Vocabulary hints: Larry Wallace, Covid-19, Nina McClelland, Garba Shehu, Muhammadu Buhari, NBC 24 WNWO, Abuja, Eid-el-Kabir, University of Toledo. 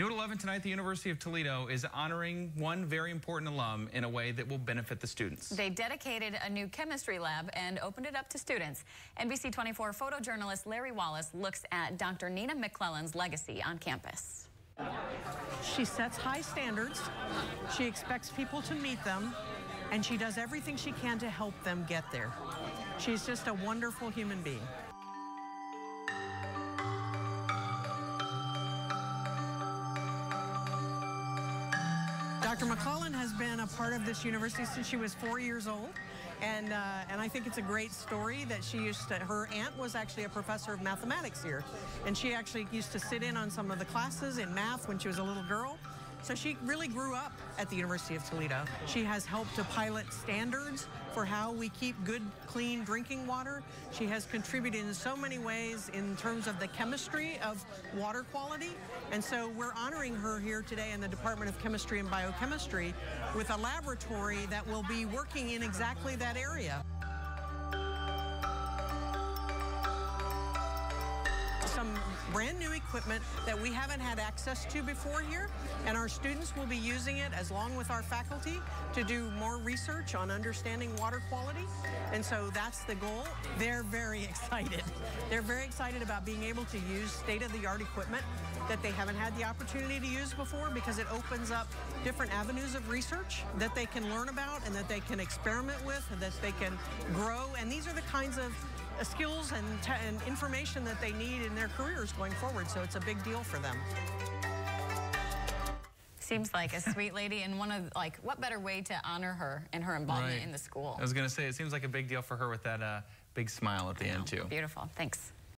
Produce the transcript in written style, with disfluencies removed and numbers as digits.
New at 11 tonight, the University of Toledo is honoring one very important alum in a way that will benefit the students. They dedicated a new chemistry lab and opened it up to students. NBC 24 photojournalist Larry Wallace looks at Dr. Nina McClelland's legacy on campus. She sets high standards, she expects people to meet them, and she does everything she can to help them get there. She's just a wonderful human being. Dr. McClelland has been a part of this university since she was 4 years old, and I think it's a great story that she used to, her aunt was actually a professor of mathematics here, and she actually used to sit in on some of the classes in math when she was a little girl. So she really grew up at the University of Toledo. She has helped to pilot standards for how we keep good, clean drinking water. She has contributed in so many ways in terms of the chemistry of water quality. And so we're honoring her here today in the Department of Chemistry and Biochemistry with a laboratory that will be working in exactly that area. Some brand new equipment that we haven't had access to before here, and our students will be using it along with our faculty to do more research on understanding water quality, and so that's the goal. They're very excited. They're very excited about being able to use state-of-the-art equipment that they haven't had the opportunity to use before, because it opens up different avenues of research that they can learn about and that they can experiment with and that they can grow, and these are the kinds of skills and information that they need in their careers going forward, so it's a big deal for them. Seems like a sweet lady, and one of, like, what better way to honor her and her involvement in the school? I was going to say, it seems like a big deal for her with that big smile at the end, too. Beautiful. Thanks.